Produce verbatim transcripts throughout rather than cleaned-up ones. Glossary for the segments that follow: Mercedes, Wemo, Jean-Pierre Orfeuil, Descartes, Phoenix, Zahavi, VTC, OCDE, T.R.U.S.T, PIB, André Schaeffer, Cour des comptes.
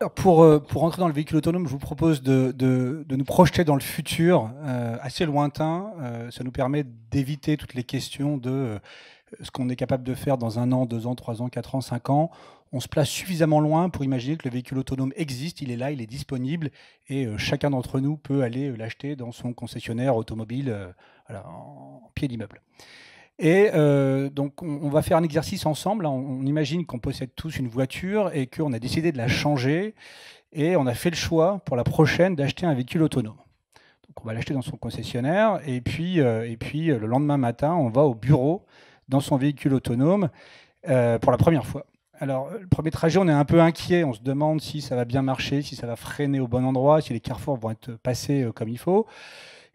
Alors pour, pour rentrer dans le véhicule autonome, je vous propose de, de, de nous projeter dans le futur euh, assez lointain. Euh, ça nous permet d'éviter toutes les questions de euh, ce qu'on est capable de faire dans un an, deux ans, trois ans, quatre ans, cinq ans. On se place suffisamment loin pour imaginer que le véhicule autonome existe, il est là, il est disponible, et euh, chacun d'entre nous peut aller euh, l'acheter dans son concessionnaire automobile euh, voilà, en, en pied d'immeuble. Et euh, donc, on, on va faire un exercice ensemble. On, on imagine qu'on possède tous une voiture et qu'on a décidé de la changer. Et on a fait le choix pour la prochaine d'acheter un véhicule autonome. Donc, on va l'acheter dans son concessionnaire. Et puis, euh, et puis euh, le lendemain matin, on va au bureau dans son véhicule autonome euh, pour la première fois. Alors, le premier trajet, on est un peu inquiet. On se demande si ça va bien marcher, si ça va freiner au bon endroit, si les carrefours vont être passés euh, comme il faut.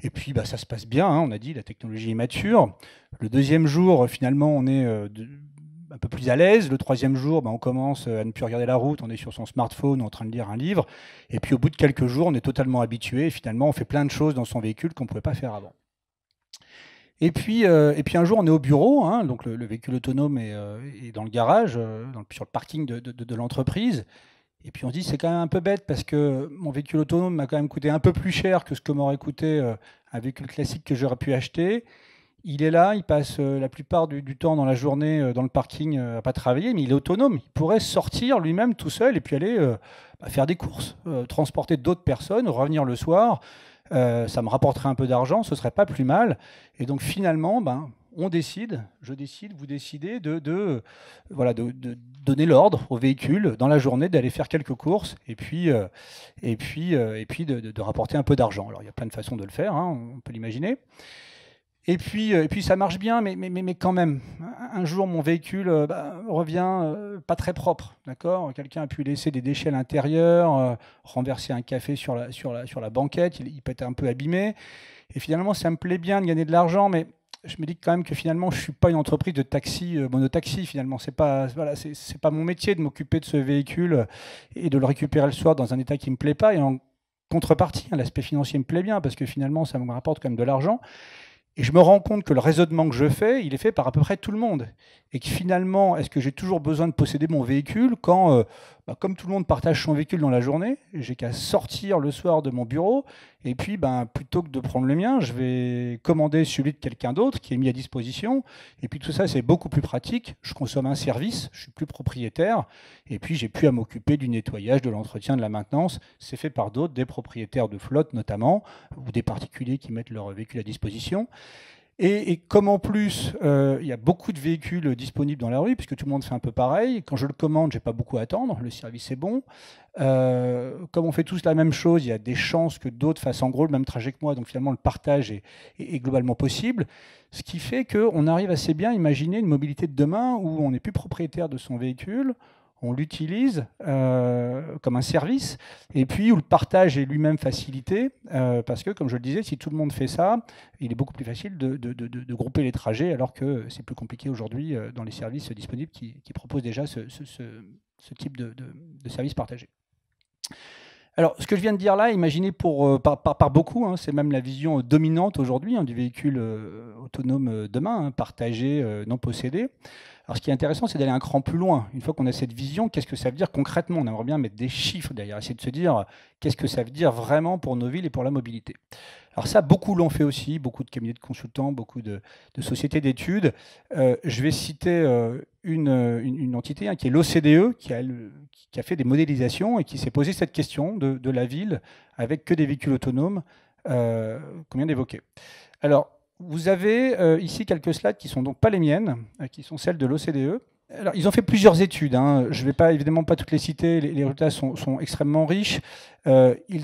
Et puis, bah, ça se passe bien, hein. On a dit, la technologie est mature. Le deuxième jour, finalement, on est euh, de, un peu plus à l'aise. Le troisième jour, bah, on commence à ne plus regarder la route. On est sur son smartphone, en train de lire un livre. Et puis, au bout de quelques jours, on est totalement habitué. Et finalement, on fait plein de choses dans son véhicule qu'on ne pouvait pas faire avant. Et puis, euh, et puis, un jour, on est au bureau. Hein, donc, le, le véhicule autonome est, euh, est dans le garage, euh, dans le, sur le parking de, de, de, de l'entreprise. Et puis on se dit, c'est quand même un peu bête parce que mon véhicule autonome m'a quand même coûté un peu plus cher que ce que m'aurait coûté un véhicule classique que j'aurais pu acheter. Il est là, il passe la plupart du, du temps dans la journée dans le parking à pas travailler, mais il est autonome. Il pourrait sortir lui-même tout seul et puis aller euh, faire des courses, euh, transporter d'autres personnes, revenir le soir. Euh, ça me rapporterait un peu d'argent, ce serait pas plus mal. Et donc finalement, ben, on décide, je décide, vous décidez de, de, voilà, de, de donner l'ordre au véhicule dans la journée d'aller faire quelques courses et puis, euh, et puis, euh, et puis de, de, de rapporter un peu d'argent. Alors il y a plein de façons de le faire, hein, on peut l'imaginer. Et puis, et puis ça marche bien, mais, mais, mais quand même, un jour mon véhicule bah, revient euh, pas très propre, d'accord ? Quelqu'un a pu laisser des déchets à l'intérieur, euh, renverser un café sur la, sur la, sur la banquette, il, il peut être un peu abîmé. Et finalement ça me plaît bien de gagner de l'argent, mais je me dis quand même que finalement, je ne suis pas une entreprise de taxi, euh, monotaxi, finalement. Ce n'est pas, voilà, c'est, c'est pas mon métier de m'occuper de ce véhicule et de le récupérer le soir dans un état qui ne me plaît pas. Et en contrepartie, hein, l'aspect financier me plaît bien parce que finalement, ça me rapporte quand même de l'argent. Et je me rends compte que le raisonnement que je fais, il est fait par à peu près tout le monde. Et que finalement, est-ce que j'ai toujours besoin de posséder mon véhicule quand, euh, bah, comme tout le monde partage son véhicule dans la journée, j'ai qu'à sortir le soir de mon bureau, et puis bah, plutôt que de prendre le mien, je vais commander celui de quelqu'un d'autre qui est mis à disposition. Et puis tout ça, c'est beaucoup plus pratique. Je consomme un service, je suis plus propriétaire, et puis j'ai plus à m'occuper du nettoyage, de l'entretien, de la maintenance. C'est fait par d'autres, des propriétaires de flotte notamment, ou des particuliers qui mettent leur véhicule à disposition. Et, et comme en plus, euh, il y a beaucoup de véhicules disponibles dans la rue, puisque tout le monde fait un peu pareil. Quand je le commande, je n'ai pas beaucoup à attendre, le service est bon. Euh, comme on fait tous la même chose, il y a des chances que d'autres fassent en gros le même trajet que moi, donc finalement le partage est, est, est globalement possible. Ce qui fait qu'on arrive assez bien à imaginer une mobilité de demain où on n'est plus propriétaire de son véhicule, on l'utilise euh, comme un service, et puis où le partage est lui-même facilité, euh, parce que, comme je le disais, si tout le monde fait ça, il est beaucoup plus facile de, de, de, de grouper les trajets, alors que c'est plus compliqué aujourd'hui dans les services disponibles qui, qui proposent déjà ce, ce, ce, ce type de, de, de service partagé. Alors, ce que je viens de dire là, imaginé pour, par, par, par beaucoup, hein, c'est même la vision dominante aujourd'hui hein, du véhicule euh, autonome demain, hein, partagé, euh, non possédé. Alors, ce qui est intéressant, c'est d'aller un cran plus loin. Une fois qu'on a cette vision, qu'est-ce que ça veut dire concrètement? On aimerait bien mettre des chiffres derrière, essayer de se dire qu'est-ce que ça veut dire vraiment pour nos villes et pour la mobilité. Alors ça, beaucoup l'ont fait aussi, beaucoup de cabinets de consultants, beaucoup de, de sociétés d'études. Euh, je vais citer euh, une, une, une entité hein, qui est l'O C D E, qui a, le, qui a fait des modélisations et qui s'est posé cette question de, de la ville avec que des véhicules autonomes euh, qu'on vient d'évoquer. Alors, vous avez euh, ici quelques slides qui ne sont donc pas les miennes, euh, qui sont celles de l'O C D E. Alors, ils ont fait plusieurs études, hein. Je ne vais pas, évidemment pas toutes les citer, les, les résultats sont, sont extrêmement riches. Euh, ils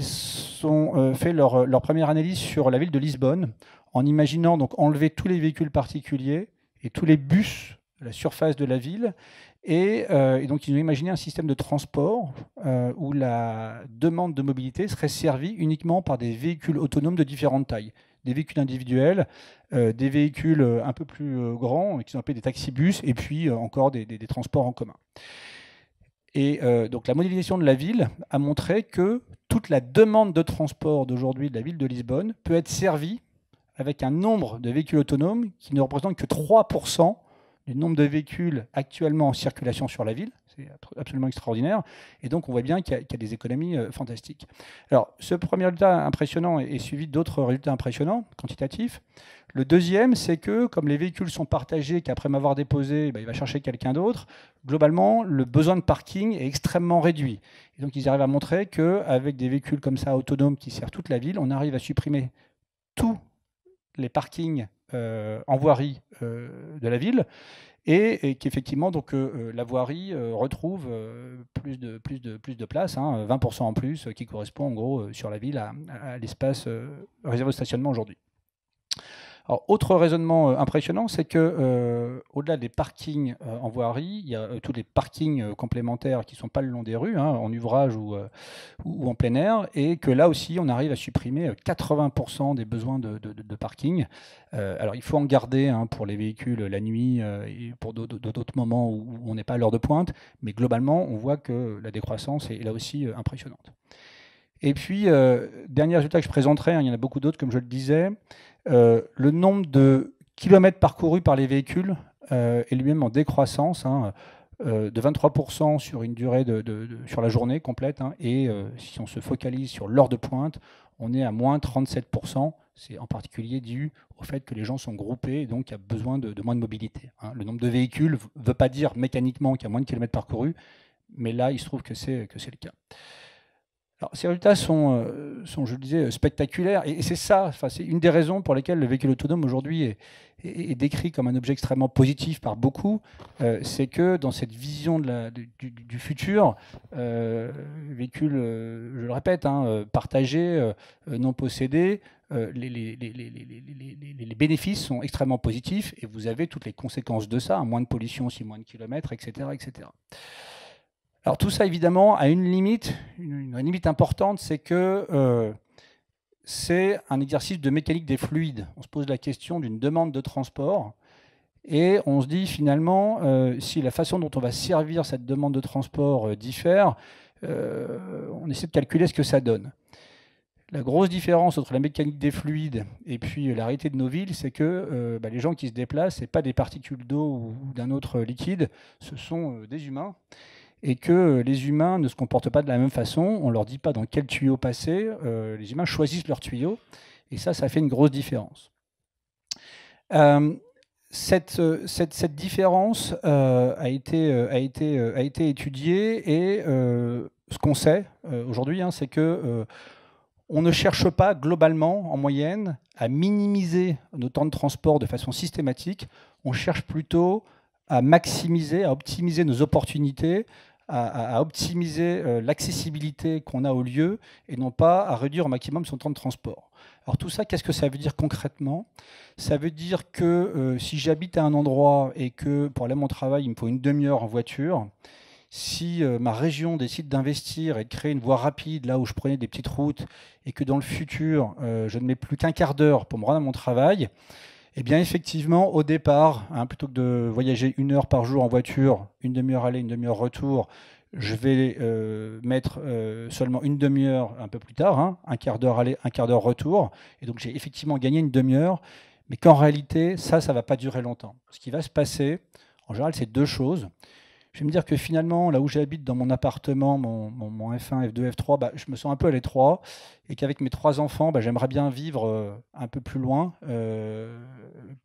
ont euh, fait leur, leur première analyse sur la ville de Lisbonne, en imaginant donc enlever tous les véhicules particuliers et tous les bus de la surface de la ville. Et, euh, et donc ils ont imaginé un système de transport euh, où la demande de mobilité serait servie uniquement par des véhicules autonomes de différentes tailles. Des véhicules individuels, euh, des véhicules un peu plus euh, grands, qui sont appelés des taxibus, et puis euh, encore des, des, des transports en commun. Et euh, donc la modélisation de la ville a montré que toute la demande de transport d'aujourd'hui de la ville de Lisbonne peut être servie avec un nombre de véhicules autonomes qui ne représente que trois pour cent du nombre de véhicules actuellement en circulation sur la ville. qui est absolument extraordinaire. Et donc, on voit bien qu'il y, qu'il y a des économies euh, fantastiques. Alors, ce premier résultat impressionnant est, est suivi d'autres résultats impressionnants, quantitatifs. Le deuxième, c'est que, comme les véhicules sont partagés, qu'après m'avoir déposé, bah, il va chercher quelqu'un d'autre, globalement, le besoin de parking est extrêmement réduit. Et donc, ils arrivent à montrer qu'avec des véhicules comme ça, autonomes, qui servent toute la ville, on arrive à supprimer tous les parkings Euh, en voirie euh, de la ville, et, et qu'effectivement donc euh, la voirie euh, retrouve euh, plus de plus de plus de place, hein, vingt pour cent en plus, euh, qui correspond en gros euh, sur la ville à, à l'espace euh, réservé au stationnement aujourd'hui. Alors, autre raisonnement euh, impressionnant, c'est que euh, au-delà des parkings euh, en voirie, il y a euh, tous les parkings euh, complémentaires qui ne sont pas le long des rues, hein, en ouvrage ou, euh, ou, ou en plein air, et que là aussi, on arrive à supprimer euh, quatre-vingts pour cent des besoins de, de, de, de parking. Euh, alors, il faut en garder, hein, pour les véhicules la nuit euh, et pour d'autres moments où on n'est pas à l'heure de pointe, mais globalement, on voit que la décroissance est là aussi euh, impressionnante. Et puis, euh, dernier résultat que je présenterai, hein, il y en a beaucoup d'autres, comme je le disais, euh, le nombre de kilomètres parcourus par les véhicules euh, est lui-même en décroissance, hein, euh, de vingt-trois pour cent sur une durée de, de, de, sur la journée complète, hein, et euh, si on se focalise sur l'heure de pointe, on est à moins trente-sept pour cent. C'est en particulier dû au fait que les gens sont groupés et donc il y a besoin de, de moins de mobilité, hein. Le nombre de véhicules ne veut pas dire mécaniquement qu'il y a moins de kilomètres parcourus, mais là, il se trouve que c'est que c'est le cas. Alors, ces résultats sont, sont, je le disais, spectaculaires. Et c'est ça, enfin, c'est une des raisons pour lesquelles le véhicule autonome aujourd'hui est, est, est décrit comme un objet extrêmement positif par beaucoup. Euh, c'est que dans cette vision de la, du, du futur, euh, véhicule, je le répète, hein, partagé, euh, non possédé, euh, les, les, les, les, les, les bénéfices sont extrêmement positifs. Et vous avez toutes les conséquences de ça, hein, moins de pollution, aussi moins de kilomètres, et cetera, et cetera. Alors tout ça, évidemment, a une limite, une, une limite importante, c'est que euh, c'est un exercice de mécanique des fluides. On se pose la question d'une demande de transport et on se dit finalement, euh, si la façon dont on va servir cette demande de transport euh, diffère, euh, on essaie de calculer ce que ça donne. La grosse différence entre la mécanique des fluides et puis la réalité de nos villes, c'est que euh, bah, les gens qui se déplacent, ce n'est pas des particules d'eau ou d'un autre liquide, ce sont euh, des humains. Et que les humains ne se comportent pas de la même façon, on ne leur dit pas dans quel tuyau passer, euh, les humains choisissent leur tuyau, et ça, ça fait une grosse différence. Euh, cette, cette, cette différence euh, a été, a été, a été étudiée, et euh, ce qu'on sait euh, aujourd'hui, hein, c'est que euh, on ne cherche pas globalement, en moyenne, à minimiser nos temps de transport de façon systématique, on cherche plutôt à maximiser, à optimiser nos opportunités, à, à optimiser euh, l'accessibilité qu'on a au lieu et non pas à réduire au maximum son temps de transport. Alors tout ça, qu'est-ce que ça veut dire concrètement? Ça veut dire que euh, si j'habite à un endroit et que pour aller à mon travail, il me faut une demi-heure en voiture, si euh, ma région décide d'investir et de créer une voie rapide là où je prenais des petites routes et que dans le futur, euh, je ne mets plus qu'un quart d'heure pour me rendre à mon travail, eh bien, effectivement, au départ, hein, plutôt que de voyager une heure par jour en voiture, une demi-heure aller, une demi-heure retour, je vais euh, mettre euh, seulement une demi-heure un peu plus tard, hein, un quart d'heure aller, un quart d'heure retour. Et donc, j'ai effectivement gagné une demi-heure, mais qu'en réalité, ça, ça ne va pas durer longtemps. Ce qui va se passer, en général, c'est deux choses. Je vais me dire que finalement, là où j'habite dans mon appartement, mon, mon, mon F un, F deux, F trois, bah, je me sens un peu à l'étroit et qu'avec mes trois enfants, bah, j'aimerais bien vivre euh, un peu plus loin, euh,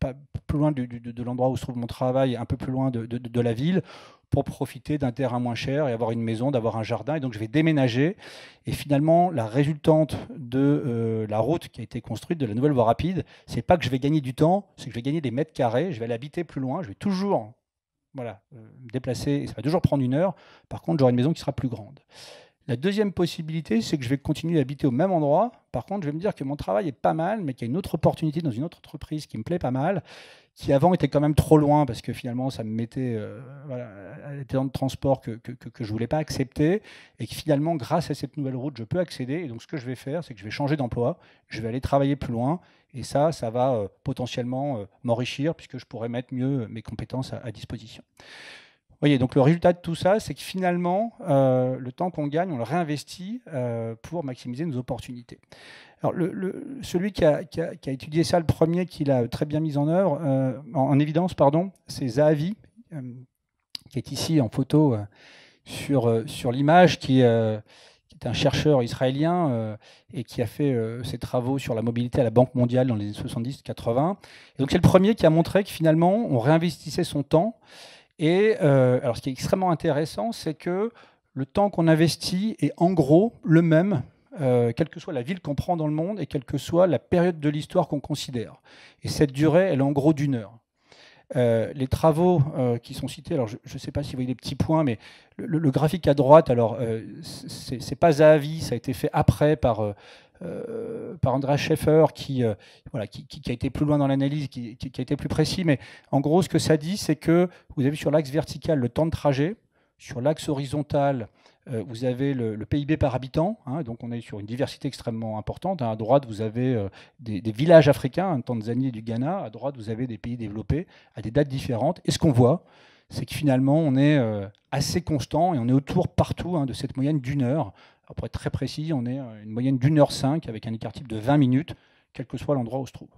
pas, plus loin du, du, de l'endroit où se trouve mon travail, un peu plus loin de, de, de la ville, pour profiter d'un terrain moins cher et avoir une maison, d'avoir un jardin. Et donc, je vais déménager. Et finalement, la résultante de euh, la route qui a été construite, de la nouvelle voie rapide, c'est pas que je vais gagner du temps, c'est que je vais gagner des mètres carrés, je vais aller habiter plus loin, je vais toujours... Voilà, euh, me déplacer, et ça va toujours prendre une heure. Par contre, j'aurai une maison qui sera plus grande. La deuxième possibilité, c'est que je vais continuer à habiter au même endroit. Par contre, je vais me dire que mon travail est pas mal, mais qu'il y a une autre opportunité dans une autre entreprise qui me plaît pas mal, qui avant était quand même trop loin, parce que finalement, ça me mettait euh, voilà, à des temps de transport que, que, que, que je ne voulais pas accepter, et que finalement, grâce à cette nouvelle route, je peux accéder. Et donc, ce que je vais faire, c'est que je vais changer d'emploi, je vais aller travailler plus loin. Et ça, ça va euh, potentiellement euh, m'enrichir puisque je pourrais mettre mieux mes compétences à, à disposition. Vous voyez, donc le résultat de tout ça, c'est que finalement, euh, le temps qu'on gagne, on le réinvestit euh, pour maximiser nos opportunités. Alors, le, le, celui qui a, qui, a, qui a étudié ça, le premier qui l'a très bien mis en œuvre, euh, en, en évidence, pardon, c'est Zahavi, euh, qui est ici en photo, euh, sur, sur l'image, qui, euh, qui est un chercheur israélien euh, et qui a fait euh, ses travaux sur la mobilité à la Banque mondiale dans les années soixante-dix quatre-vingts. Et donc c'est le premier qui a montré que finalement, on réinvestissait son temps. Et euh, alors ce qui est extrêmement intéressant, c'est que le temps qu'on investit est en gros le même, Euh, quelle que soit la ville qu'on prend dans le monde et quelle que soit la période de l'histoire qu'on considère. Et cette durée, elle est en gros d'une heure. Euh, les travaux euh, qui sont cités, alors je ne sais pas si vous voyez des petits points, mais le, le graphique à droite, alors euh, c'est pas Zahavi, ça a été fait après par... Euh, Euh, par André Schaeffer qui, euh, voilà, qui, qui, qui a été plus loin dans l'analyse, qui, qui, qui a été plus précis, mais en gros ce que ça dit, c'est que vous avez sur l'axe vertical le temps de trajet, sur l'axe horizontal euh, vous avez le, le P I B par habitant, hein, donc on est sur une diversité extrêmement importante, hein. À droite vous avez euh, des, des villages africains, hein, Tanzanie et du Ghana, à droite vous avez des pays développés à des dates différentes, et ce qu'on voit, c'est que finalement on est euh, assez constant et on est autour partout, hein, de cette moyenne d'une heure. Alors pour être très précis, on est une moyenne d'une heure cinq avec un écart type de vingt minutes, quel que soit l'endroit où se trouve.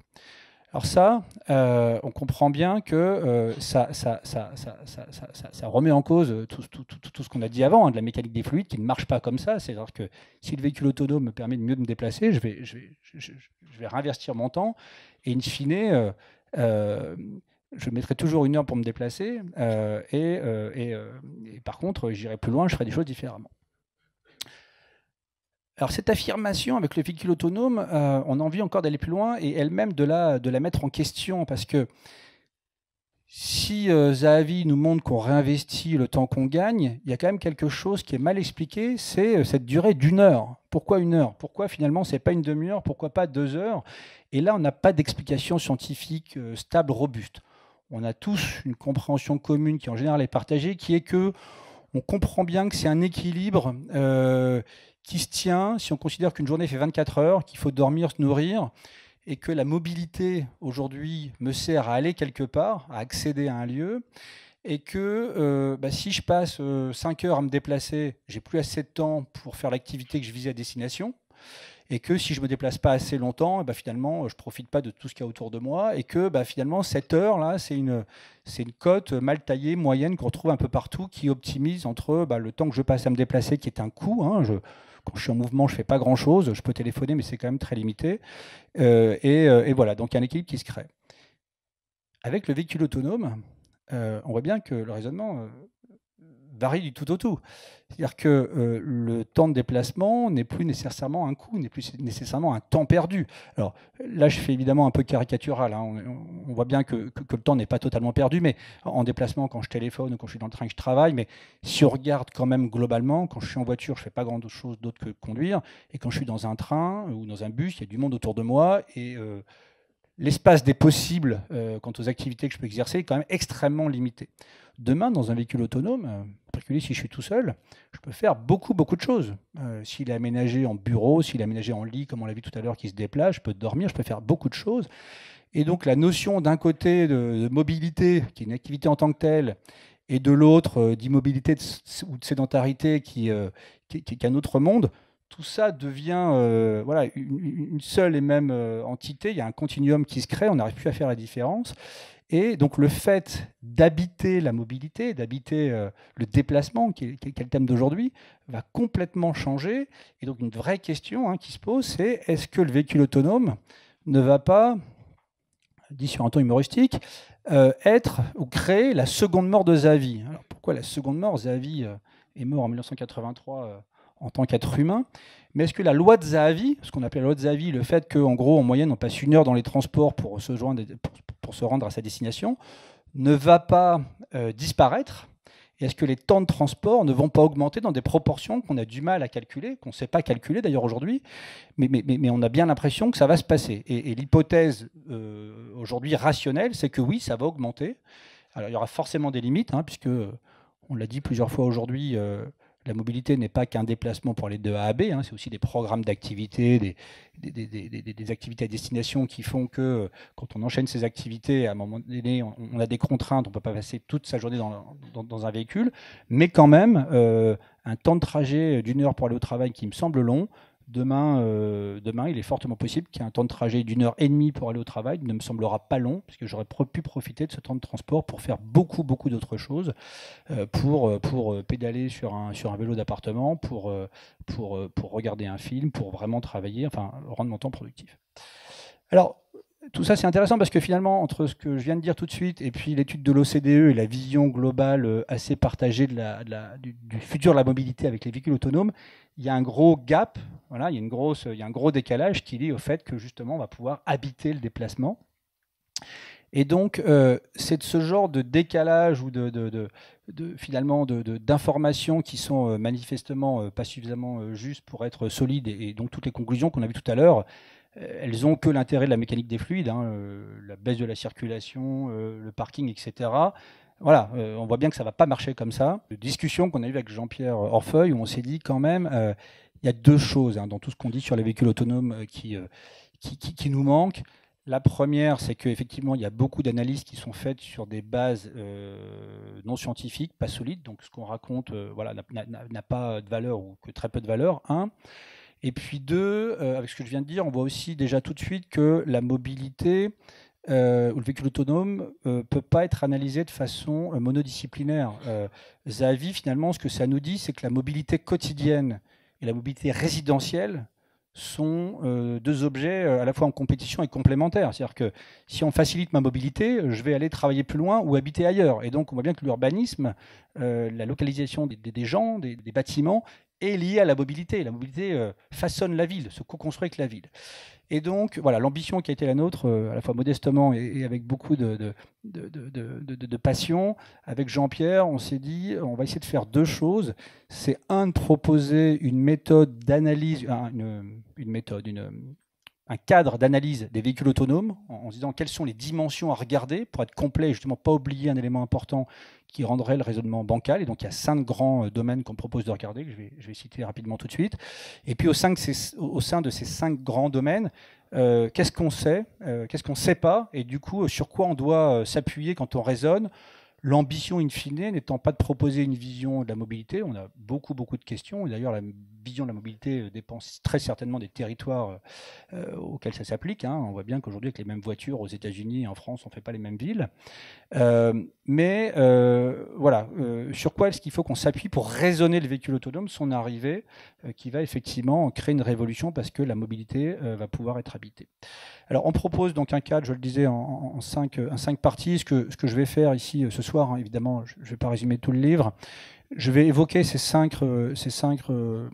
Alors ça, euh, on comprend bien que euh, ça, ça, ça, ça, ça, ça, ça, ça remet en cause tout, tout, tout, tout ce qu'on a dit avant, hein, de la mécanique des fluides qui ne marche pas comme ça. C'est-à-dire que si le véhicule autonome me permet de mieux me déplacer, je vais, je vais, je, je vais réinvestir mon temps et in fine... Euh, euh, je mettrai toujours une heure pour me déplacer euh, et, euh, et, euh, et par contre, j'irai plus loin, je ferai des choses différemment. Alors cette affirmation avec le véhicule autonome, euh, on a envie encore d'aller plus loin et elle-même de la, de la mettre en question, parce que si euh, Zahavi nous montre qu'on réinvestit le temps qu'on gagne, il y a quand même quelque chose qui est mal expliqué, c'est cette durée d'une heure. Pourquoi une heure? Pourquoi finalement c'est pas une demi-heure? Pourquoi pas deux heures? Et là, on n'a pas d'explication scientifique euh, stable, robuste. On a tous une compréhension commune qui en général est partagée, qui est que on comprend bien que c'est un équilibre euh, qui se tient si on considère qu'une journée fait vingt-quatre heures, qu'il faut dormir, se nourrir, et que la mobilité aujourd'hui me sert à aller quelque part, à accéder à un lieu, et que euh, bah, si je passe euh, cinq heures à me déplacer, j'ai plus assez de temps pour faire l'activité que je visais à destination. Et que si je ne me déplace pas assez longtemps, et bah finalement, je ne profite pas de tout ce qu'il y a autour de moi. Et que bah finalement, cette heure-là, c'est une, c'est une cote mal taillée, moyenne, qu'on retrouve un peu partout, qui optimise entre bah, le temps que je passe à me déplacer, qui est un coût. Hein, je, quand je suis en mouvement, je ne fais pas grand-chose. Je peux téléphoner, mais c'est quand même très limité. Euh, et, et voilà, donc il y a un équilibre qui se crée. Avec le véhicule autonome, euh, on voit bien que le raisonnement... Euh, varie du tout au tout. C'est-à-dire que euh, le temps de déplacement n'est plus nécessairement un coût, n'est plus nécessairement un temps perdu. Alors là, je fais évidemment un peu caricatural, hein. On, on voit bien que, que, que le temps n'est pas totalement perdu, mais en déplacement, quand je téléphone ou quand je suis dans le train que je travaille, mais si on regarde quand même globalement, quand je suis en voiture, je ne fais pas grand-chose d'autre que conduire, et quand je suis dans un train ou dans un bus, il y a du monde autour de moi, et... Euh, l'espace des possibles euh, quant aux activités que je peux exercer est quand même extrêmement limité. Demain, dans un véhicule autonome, euh, en particulier si je suis tout seul, je peux faire beaucoup, beaucoup de choses. Euh, s'il est aménagé en bureau, s'il est aménagé en lit, comme on l'a vu tout à l'heure, qui se déplace, je peux dormir, je peux faire beaucoup de choses. Et donc la notion d'un côté de, de mobilité, qui est une activité en tant que telle, et de l'autre euh, d'immobilité ou de sédentarité qui, euh, qui, qui, qui est un autre monde, tout ça devient euh, voilà, une, une seule et même euh, entité. Il y a un continuum qui se crée, on n'arrive plus à faire la différence. Et donc le fait d'habiter la mobilité, d'habiter euh, le déplacement, qui est, qui est le thème d'aujourd'hui, va complètement changer. Et donc une vraie question, hein, qui se pose, c'est est-ce que le véhicule autonome ne va pas, dit sur un ton humoristique, euh, être ou créer la seconde mort de Zahavi? Alors pourquoi la seconde mort? Zahavi euh, est mort en mille neuf cent quatre-vingt-trois euh, en tant qu'être humain, mais est-ce que la loi de Zahavi, ce qu'on appelle la loi de Zahavi, le fait qu'en gros, en moyenne, on passe une heure dans les transports pour se, joindre, pour, pour se rendre à sa destination, ne va pas euh, disparaître? Et est-ce que les temps de transport ne vont pas augmenter dans des proportions qu'on a du mal à calculer, qu'on ne sait pas calculer d'ailleurs aujourd'hui, mais, mais, mais on a bien l'impression que ça va se passer. Et, et l'hypothèse euh, aujourd'hui rationnelle, c'est que oui, ça va augmenter. Alors il y aura forcément des limites, hein, puisque, on l'a dit plusieurs fois aujourd'hui, euh, la mobilité n'est pas qu'un déplacement pour aller de A à B, hein, c'est aussi des programmes d'activités, des, des, des, des, des activités à destination qui font que quand on enchaîne ces activités, à un moment donné, on, on a des contraintes, on ne peut pas passer toute sa journée dans, dans, dans un véhicule, mais quand même, euh, un temps de trajet d'une heure pour aller au travail qui me semble long Demain, euh, demain, il est fortement possible qu'il y ait un temps de trajet d'une heure et demie pour aller au travail. Il ne me semblera pas long, puisque j'aurais pu profiter de ce temps de transport pour faire beaucoup, beaucoup d'autres choses, euh, pour, pour pédaler sur un, sur un vélo d'appartement, pour, pour, pour regarder un film, pour vraiment travailler, enfin, rendre mon temps productif. Alors, tout ça, c'est intéressant parce que finalement, entre ce que je viens de dire tout de suite et puis l'étude de l'O C D E et la vision globale assez partagée de la, de la, du, du futur de la mobilité avec les véhicules autonomes, il y a un gros gap, voilà, il, y a une grosse, il y a un gros décalage qui est lié au fait que justement, on va pouvoir habiter le déplacement. Et donc, euh, c'est ce genre de décalage ou de, de, de, de, finalement de, de, d'informations qui sont manifestement pas suffisamment justes pour être solides, et, et donc toutes les conclusions qu'on a vues tout à l'heure, elles n'ont que l'intérêt de la mécanique des fluides, hein, euh, la baisse de la circulation, euh, le parking, et cetera. Voilà, euh, on voit bien que ça ne va pas marcher comme ça. Une discussion qu'on a eue avec Jean-Pierre Orfeuil, où on s'est dit quand même, il euh, y a deux choses hein, dans tout ce qu'on dit sur les véhicules autonomes qui, euh, qui, qui, qui nous manquent. La première, c'est qu'effectivement, il y a beaucoup d'analyses qui sont faites sur des bases euh, non scientifiques, pas solides, donc ce qu'on raconte euh, voilà, n'a, n'a, n'a pas de valeur ou que très peu de valeur, un. Et puis deux, euh, avec ce que je viens de dire, on voit aussi déjà tout de suite que la mobilité euh, ou le véhicule autonome ne euh, peut pas être analysé de façon euh, monodisciplinaire. Euh, Zahavi, finalement, ce que ça nous dit, c'est que la mobilité quotidienne et la mobilité résidentielle sont euh, deux objets euh, à la fois en compétition et complémentaires. C'est-à-dire que si on facilite ma mobilité, je vais aller travailler plus loin ou habiter ailleurs. Et donc, on voit bien que l'urbanisme, euh, la localisation des, des, des gens, des, des bâtiments, est liée à la mobilité. La mobilité façonne la ville, se co-construit avec la ville. Et donc, voilà, l'ambition qui a été la nôtre, à la fois modestement et avec beaucoup de, de, de, de, de, de passion, avec Jean-Pierre, on s'est dit, on va essayer de faire deux choses. C'est un, de proposer une méthode d'analyse, une, une méthode, une, un cadre d'analyse des véhicules autonomes, en se disant quelles sont les dimensions à regarder pour être complet et justement pas oublier un élément important qui rendrait le raisonnement bancal. Et donc, il y a cinq grands domaines qu'on propose de regarder, que je vais, je vais citer rapidement tout de suite. Et puis, au sein de ces, au sein de ces cinq grands domaines, euh, qu'est-ce qu'on sait, euh, qu'est-ce qu'on ne sait pas, et du coup, sur quoi on doit s'appuyer quand on raisonne, l'ambition in fine n'étant pas de proposer une vision de la mobilité. On a beaucoup, beaucoup de questions. D'ailleurs, la vision de la mobilité dépend très certainement des territoires euh, auxquels ça s'applique, hein. On voit bien qu'aujourd'hui, avec les mêmes voitures aux États-Unis et en France, on ne fait pas les mêmes villes. Euh, mais euh, voilà, euh, sur quoi est-ce qu'il faut qu'on s'appuie pour raisonner le véhicule autonome, son arrivée, euh, qui va effectivement créer une révolution parce que la mobilité euh, va pouvoir être habitée. Alors, on propose donc un cadre, je le disais, en, en, cinq, en cinq parties. Ce que, ce que je vais faire ici ce soir, évidemment, je ne vais pas résumer tout le livre. Je vais évoquer ces cinq, euh, ces cinq euh,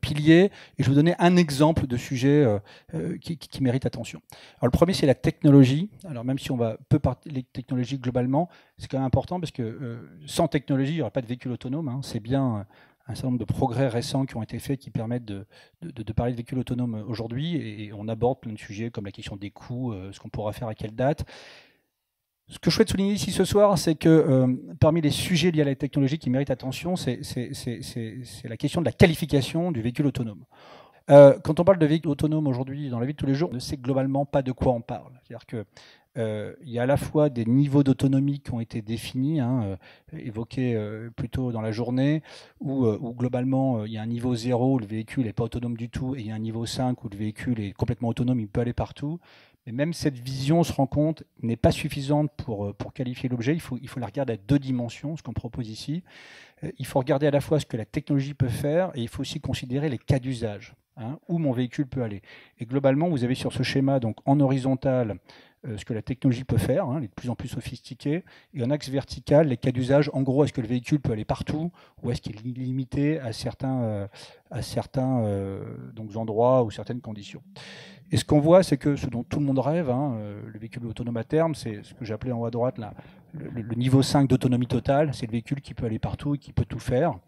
piliers et je vais vous donner un exemple de sujet euh, qui, qui mérite attention. Alors, le premier, c'est la technologie. Alors, même si on va peu parler des technologies globalement, c'est quand même important parce que euh, sans technologie, il n'y aurait pas de véhicule autonome, hein. C'est bien... Euh, un certain nombre de progrès récents qui ont été faits qui permettent de, de, de parler de véhicules autonomes aujourd'hui, et on aborde plein de sujets comme la question des coûts, ce qu'on pourra faire à quelle date. Ce que je souhaite souligner ici ce soir, c'est que euh, parmi les sujets liés à la technologie qui méritent attention, c'est la question de la qualification du véhicule autonome. Euh, quand on parle de véhicule autonome aujourd'hui dans la vie de tous les jours, on ne sait globalement pas de quoi on parle. C'est-à-dire que il euh, y a à la fois des niveaux d'autonomie qui ont été définis, hein, euh, évoqués euh, plus tôt dans la journée, où, euh, où globalement, il euh, y a un niveau zéro où le véhicule n'est pas autonome du tout, et il y a un niveau cinq où le véhicule est complètement autonome, il peut aller partout. Mais même cette vision, on se rend compte, n'est pas suffisante pour, pour qualifier l'objet. Il faut, il faut la regarder à deux dimensions, ce qu'on propose ici. Euh, il faut regarder à la fois ce que la technologie peut faire, et il faut aussi considérer les cas d'usage, hein, où mon véhicule peut aller. Et globalement, vous avez sur ce schéma, donc en horizontal, ce que la technologie peut faire, hein, elle est de plus en plus sophistiquée, et en axe vertical, les cas d'usage, en gros, est-ce que le véhicule peut aller partout, ou est-ce qu'il est limité à certains, euh, à certains euh, donc, endroits ou certaines conditions. Et ce qu'on voit, c'est que ce dont tout le monde rêve, hein, euh, le véhicule autonome à terme, c'est ce que j'appelais en haut à droite là, le, le niveau cinq d'autonomie totale, c'est le véhicule qui peut aller partout et qui peut tout faire.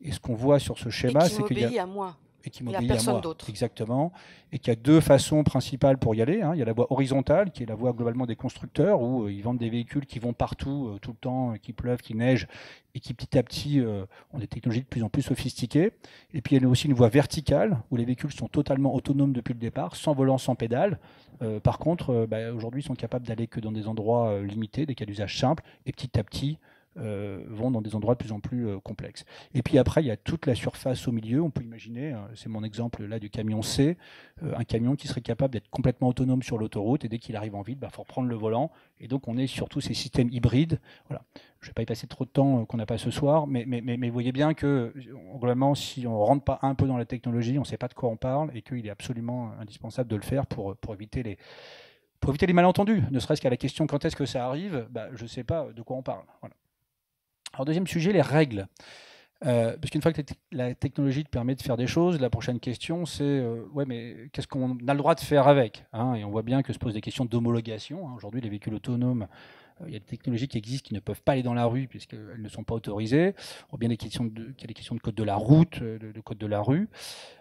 Et ce qu'on voit sur ce schéma, c'est qu'il y a... Et qui m'obéit à moi. Et qui m'obéit à moi, exactement, et qu'il y a deux façons principales pour y aller, hein. Il y a la voie horizontale, qui est la voie globalement des constructeurs, où euh, ils vendent des véhicules qui vont partout, euh, tout le temps, euh, qui pleuvent, qui neigent, et qui petit à petit euh, ont des technologies de plus en plus sophistiquées. Et puis il y a aussi une voie verticale, où les véhicules sont totalement autonomes depuis le départ, sans volant, sans pédale. Euh, par contre, euh, bah, aujourd'hui, ils sont capables d'aller que dans des endroits euh, limités, des cas d'usage simples, et petit à petit, euh, vont dans des endroits de plus en plus euh, complexes. Et puis après, il y a toute la surface au milieu. On peut imaginer, hein, c'est mon exemple là du camion C, euh, un camion qui serait capable d'être complètement autonome sur l'autoroute, et dès qu'il arrive en ville, bah, faut reprendre le volant. Et donc on est sur tous ces systèmes hybrides. Voilà. Je ne vais pas y passer trop de temps euh, qu'on n'a pas ce soir, mais, mais, mais, mais voyez bien que globalement, si on ne rentre pas un peu dans la technologie, on ne sait pas de quoi on parle, et qu'il est absolument indispensable de le faire pour, pour éviter les... Pour éviter les malentendus, ne serait-ce qu'à la question quand est-ce que ça arrive, bah, je ne sais pas de quoi on parle. Voilà. Alors deuxième sujet, les règles. Euh, parce qu'une fois que la technologie te permet de faire des choses, la prochaine question c'est euh, ouais, mais qu'est-ce qu'on a le droit de faire avec, hein? Et on voit bien que se posent des questions d'homologation. Hein. Aujourd'hui, les véhicules autonomes, il y a des technologies qui existent qui ne peuvent pas aller dans la rue puisqu'elles ne sont pas autorisées. On voit bien qu'il y a des questions de code de la route, de, de code de la rue.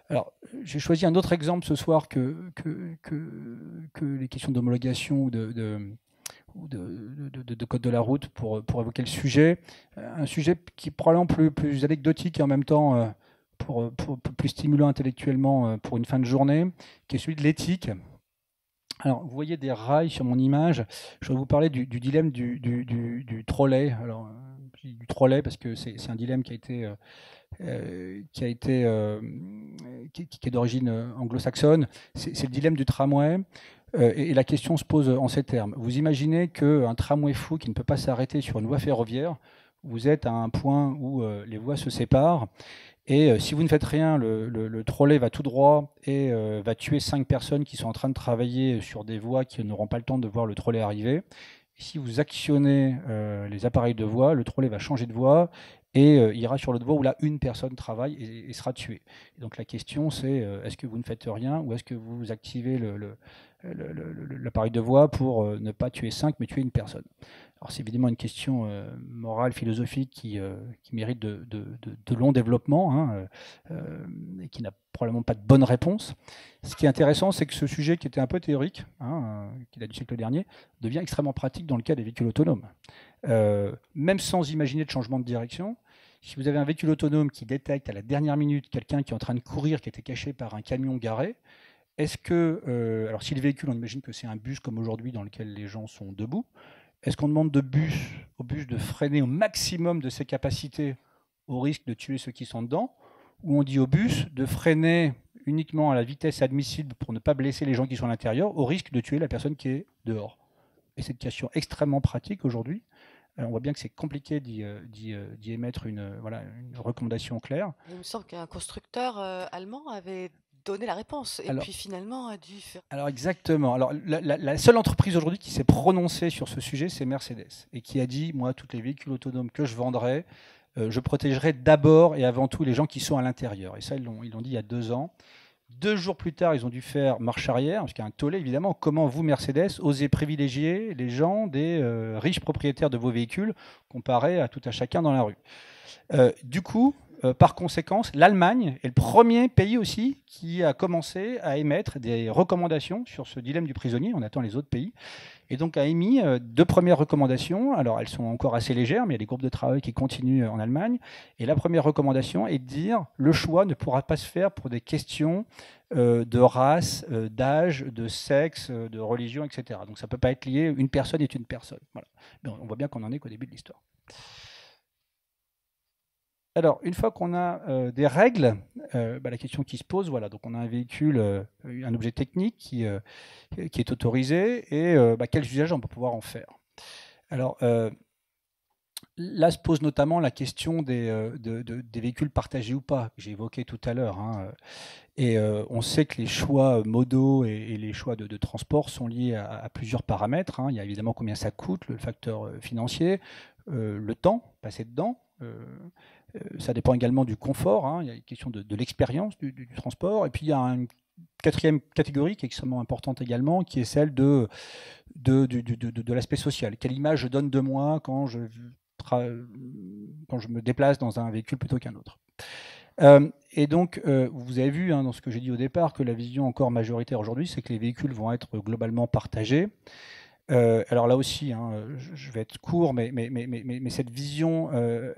Alors, j'ai choisi un autre exemple ce soir que, que, que, que les questions d'homologation ou de, de, de, de, de code de la route pour, pour évoquer le sujet. Un sujet qui est probablement plus, plus anecdotique et en même temps pour, pour, pour, plus stimulant intellectuellement pour une fin de journée, qui est celui de l'éthique. Alors, vous voyez des rails sur mon image. Je vais vous parler du, du dilemme du, du, du, du trolley. Alors, du trolley parce que c'est un dilemme qui a été, euh, qui a été, euh, qui, qui est d'origine anglo-saxonne. C'est le dilemme du tramway. Euh, et, et la question se pose en ces termes. Vous imaginez qu'un tramway fou qui ne peut pas s'arrêter sur une voie ferroviaire, vous êtes à un point où euh, les voies se séparent. Et euh, si vous ne faites rien, le, le, le trolley va tout droit et euh, va tuer cinq personnes qui sont en train de travailler sur des voies qui n'auront pas le temps de voir le trolley arriver. Et si vous actionnez euh, les appareils de voie, le trolley va changer de voie et euh, ira sur l'autre voie où là, une personne travaille et, et sera tuée. Et donc la question, c'est euh, est-ce que vous ne faites rien ou est-ce que vous activez le, le, le, le, le, l'appareil de voie pour euh, ne pas tuer cinq, mais tuer une personne? Alors c'est évidemment une question euh, morale, philosophique qui, euh, qui mérite de, de, de, de longs développements, hein, euh, et qui n'a probablement pas de bonne réponse. Ce qui est intéressant, c'est que ce sujet qui était un peu théorique, hein, qui date du siècle dernier, devient extrêmement pratique dans le cas des véhicules autonomes. Euh, même sans imaginer de changement de direction, si vous avez un véhicule autonome qui détecte à la dernière minute quelqu'un qui est en train de courir, qui était caché par un camion garé, est-ce que, euh, alors si le véhicule, on imagine que c'est un bus comme aujourd'hui dans lequel les gens sont debout, est-ce qu'on demande de bus, au bus de freiner au maximum de ses capacités au risque de tuer ceux qui sont dedans, ou on dit au bus de freiner uniquement à la vitesse admissible pour ne pas blesser les gens qui sont à l'intérieur au risque de tuer la personne qui est dehors? Et c'est une question extrêmement pratique aujourd'hui. On voit bien que c'est compliqué d'y émettre une, voilà, une recommandation claire. Il me semble qu'un constructeur euh, allemand avait... donner la réponse, et alors, puis finalement a dû faire... Alors exactement. Alors, la, la, la seule entreprise aujourd'hui qui s'est prononcée sur ce sujet, c'est Mercedes, et qui a dit, moi, tous les véhicules autonomes que je vendrai, euh, je protégerai d'abord et avant tout les gens qui sont à l'intérieur. Et ça, ils l'ont dit il y a deux ans. Deux jours plus tard, ils ont dû faire marche arrière, parce qu'il y a un tollé, évidemment. Comment vous, Mercedes, osez privilégier les gens des euh, riches propriétaires de vos véhicules, comparé à tout à chacun dans la rue? euh, Du coup... Euh, par conséquence, l'Allemagne est le premier pays aussi qui a commencé à émettre des recommandations sur ce dilemme du prisonnier. On attend les autres pays. Et donc a émis euh, deux premières recommandations. Alors elles sont encore assez légères, mais il y a des groupes de travail qui continuent en Allemagne. Et la première recommandation est de dire le choix ne pourra pas se faire pour des questions euh, de race, euh, d'âge, de sexe, euh, de religion, et cetera. Donc ça ne peut pas être lié, une personne est une personne. Voilà. Mais on voit bien qu'on en est qu'au début de l'histoire. Alors, une fois qu'on a euh, des règles, euh, bah, la question qui se pose, voilà, donc on a un véhicule, euh, un objet technique qui, euh, qui est autorisé, et euh, bah, quels usages on peut pouvoir en faire? Alors, euh, là se pose notamment la question des, euh, de, de, des véhicules partagés ou pas, que j'ai évoqué tout à l'heure, hein, et euh, on sait que les choix modaux et, et les choix de, de transport sont liés à, à plusieurs paramètres, hein. Il y a évidemment combien ça coûte, le facteur financier, euh, le temps passé dedans, euh, ça dépend également du confort, hein. Il y a une question de, de l'expérience du, du, du transport. Et puis il y a une quatrième catégorie qui est extrêmement importante également, qui est celle de, de, de, de, de, de l'aspect social. Quelle image je donne de moi quand je, quand je me déplace dans un véhicule plutôt qu'un autre? Euh, et donc, euh, vous avez vu, hein, dans ce que j'ai dit au départ, que la vision encore majoritaire aujourd'hui, c'est que les véhicules vont être globalement partagés. Euh, alors là aussi, hein, je, je vais être court, mais, mais, mais, mais, mais cette vision... Euh,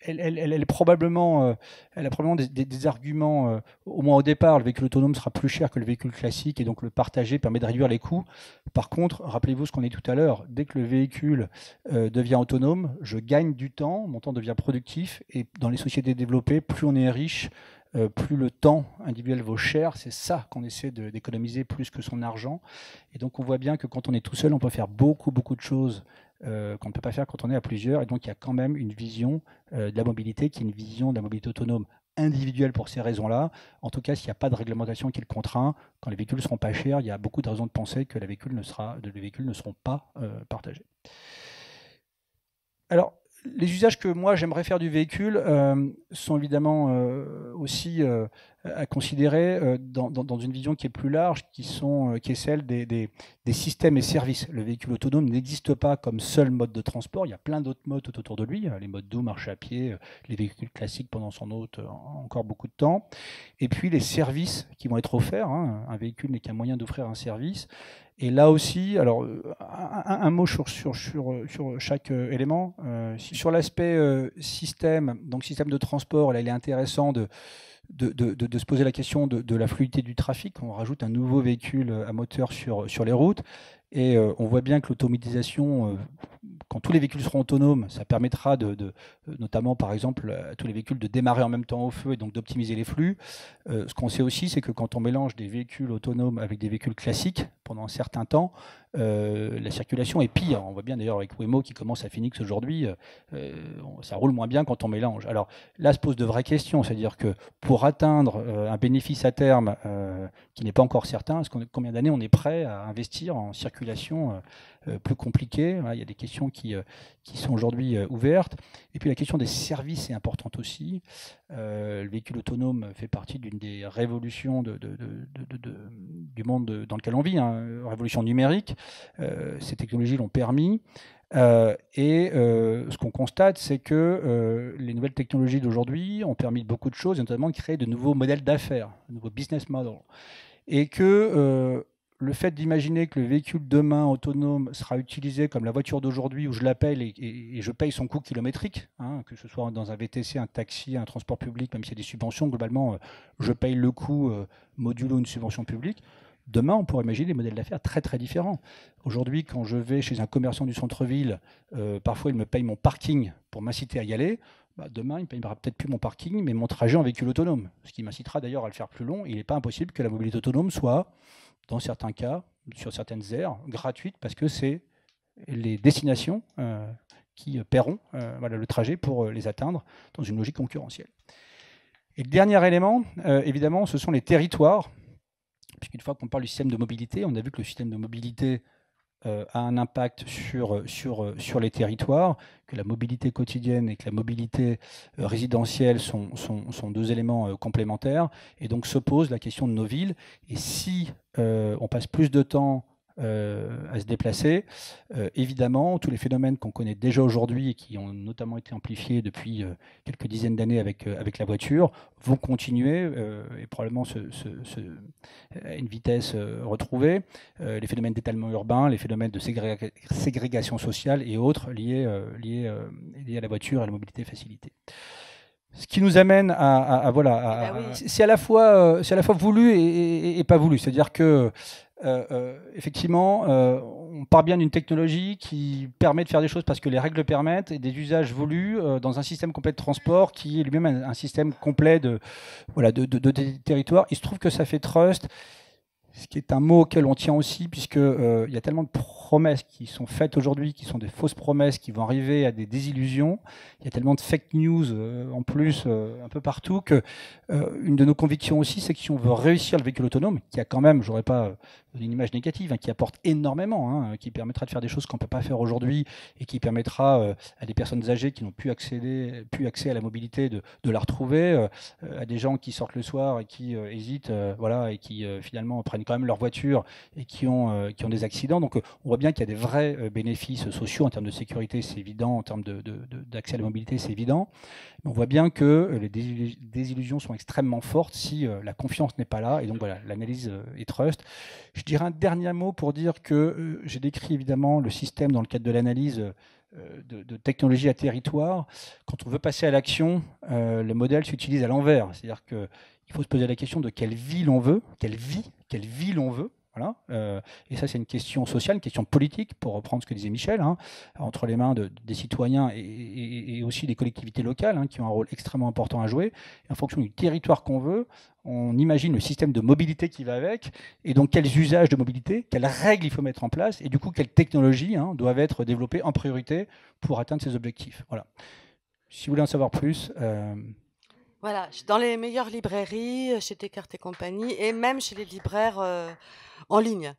Elle, elle, elle, est probablement, euh, elle a probablement des, des, des arguments, euh, au moins au départ, le véhicule autonome sera plus cher que le véhicule classique et donc le partager permet de réduire les coûts. Par contre, rappelez-vous ce qu'on a dit tout à l'heure, dès que le véhicule euh, devient autonome, je gagne du temps, mon temps devient productif et dans les sociétés développées, plus on est riche, Euh, plus le temps individuel vaut cher, c'est ça qu'on essaie d'économiser plus que son argent. Et donc on voit bien que quand on est tout seul, on peut faire beaucoup, beaucoup de choses euh, qu'on ne peut pas faire quand on est à plusieurs. Et donc il y a quand même une vision euh, de la mobilité qui est une vision de la mobilité autonome individuelle pour ces raisons-là. En tout cas, s'il n'y a pas de réglementation qui le contraint, quand les véhicules ne seront pas chers, il y a beaucoup de raisons de penser que les véhicules ne, sera, les véhicules ne seront pas euh, partagés. Alors, les usages que moi j'aimerais faire du véhicule euh, sont évidemment euh, aussi euh, à considérer euh, dans, dans, dans une vision qui est plus large, qui, sont, euh, qui est celle des, des, des systèmes et services. Le véhicule autonome n'existe pas comme seul mode de transport, il y a plein d'autres modes tout autour de lui, les modes doux, marche à pied, les véhicules classiques pendant son hôte, encore beaucoup de temps. Et puis les services qui vont être offerts, hein. Un véhicule n'est qu'un moyen d'offrir un service. Et là aussi, alors un, un mot sur, sur, sur, sur chaque euh, élément. Euh, sur l'aspect euh, système, donc système de transport, là, il est intéressant de, de, de, de se poser la question de, de la fluidité du trafic. On rajoute un nouveau véhicule à moteur sur, sur les routes. Et euh, on voit bien que l'automatisation, euh, quand tous les véhicules seront autonomes, ça permettra de, de, notamment par exemple à tous les véhicules de démarrer en même temps au feu et donc d'optimiser les flux. Euh, ce qu'on sait aussi, c'est que quand on mélange des véhicules autonomes avec des véhicules classiques pendant un certain temps, euh, la circulation est pire. On voit bien d'ailleurs avec Wemo qui commence à Phoenix aujourd'hui, euh, ça roule moins bien quand on mélange. Alors là se pose de vraies questions, c'est-à-dire que pour atteindre euh, un bénéfice à terme euh, qui n'est pas encore certain, est-ce qu'on, combien d'années on est prêt à investir en circulation plus compliquée. Il y a des questions qui, qui sont aujourd'hui ouvertes. Et puis la question des services est importante aussi. Euh, le véhicule autonome fait partie d'une des révolutions de, de, de, de, de, du monde de, dans lequel on vit, hein, révolution numérique. Euh, ces technologies l'ont permis. Euh, et euh, ce qu'on constate, c'est que euh, les nouvelles technologies d'aujourd'hui ont permis beaucoup de choses, et notamment de créer de nouveaux modèles d'affaires, de nouveaux business models. Et que... Euh, le fait d'imaginer que le véhicule demain autonome sera utilisé comme la voiture d'aujourd'hui où je l'appelle et, et, et je paye son coût kilométrique, hein, que ce soit dans un V T C, un taxi, un transport public, même s'il y a des subventions, globalement, euh, je paye le coût euh, modulo une subvention publique. Demain, on pourrait imaginer des modèles d'affaires très très différents. Aujourd'hui, quand je vais chez un commerçant du centre-ville, euh, parfois il me paye mon parking pour m'inciter à y aller. Bah, demain, il ne payera peut-être plus mon parking, mais mon trajet en véhicule autonome. Ce qui m'incitera d'ailleurs à le faire plus long. Il n'est pas impossible que la mobilité autonome soit... dans certains cas, sur certaines aires, gratuites, parce que c'est les destinations euh, qui paieront euh, voilà, le trajet pour euh, les atteindre dans une logique concurrentielle. Et le dernier élément, euh, évidemment, ce sont les territoires, puisqu'une fois qu'on parle du système de mobilité, on a vu que le système de mobilité euh, a un impact sur, sur, sur les territoires, que la mobilité quotidienne et que la mobilité euh, résidentielle sont, sont, sont deux éléments euh, complémentaires, et donc se pose la question de nos villes, et si Euh, on passe plus de temps euh, à se déplacer. Euh, évidemment, tous les phénomènes qu'on connaît déjà aujourd'hui et qui ont notamment été amplifiés depuis euh, quelques dizaines d'années avec, euh, avec la voiture vont continuer euh, et probablement se, se, se, à une vitesse euh, retrouvée. Euh, les phénomènes d'étalement urbain, les phénomènes de ségré ségrégation sociale et autres liés, euh, liés, euh, liés à la voiture et à la mobilité facilitée. Ce qui nous amène à, à, à voilà, bah oui. C'est à la fois, c'est à la fois voulu et, et, et pas voulu. C'est-à-dire que euh, euh, effectivement, euh, on part bien d'une technologie qui permet de faire des choses parce que les règles le permettent et des usages voulus euh, dans un système complet de transport qui est lui-même un, un système complet de voilà de, de, de, de territoires. Il se trouve que ça fait trust. Ce qui est un mot auquel on tient aussi, puisqu'il euh, y a tellement de promesses qui sont faites aujourd'hui, qui sont des fausses promesses, qui vont arriver à des désillusions. Il y a tellement de fake news euh, en plus, euh, un peu partout, que euh, une de nos convictions aussi, c'est que si on veut réussir le véhicule autonome, qui a quand même, j'aurais pas donné une image négative, hein, qui apporte énormément, hein, qui permettra de faire des choses qu'on ne peut pas faire aujourd'hui et qui permettra euh, à des personnes âgées qui n'ont plus, plus accès à la mobilité de, de la retrouver, euh, à des gens qui sortent le soir et qui euh, hésitent, euh, voilà, et qui euh, finalement prennent quand même leur voiture et qui ont, euh, qui ont des accidents. Donc euh, on voit bien qu'il y a des vrais bénéfices sociaux en termes de sécurité, c'est évident, en termes d'accès à la mobilité, c'est évident. Mais on voit bien que les désillusions sont extrêmement fortes si la confiance n'est pas là. Et donc voilà, l'analyse et trust. Je dirais un dernier mot pour dire que j'ai décrit évidemment le système dans le cadre de l'analyse de, de technologie à territoire. Quand on veut passer à l'action, le modèle s'utilise à l'envers. C'est-à-dire qu'il faut se poser la question de quelle ville on veut, quelle vie, quelle ville on veut. Voilà. Euh, et ça, c'est une question sociale, une question politique, pour reprendre ce que disait Michel, hein, entre les mains de, des citoyens et, et, et aussi des collectivités locales, hein, qui ont un rôle extrêmement important à jouer. Et en fonction du territoire qu'on veut, on imagine le système de mobilité qui va avec, et donc quels usages de mobilité, quelles règles il faut mettre en place, et du coup, quelles technologies, hein, doivent être développées en priorité pour atteindre ces objectifs. Voilà. Si vous voulez en savoir plus... Euh Voilà, dans les meilleures librairies, chez Descartes et compagnie, et même chez les libraires euh, en ligne.